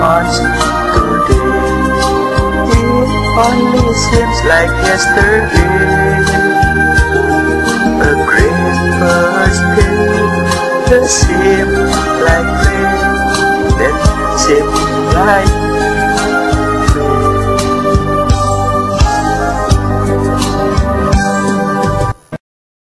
yesterday. It only seems like yesterday. A Christmas day, the same like rain, that same like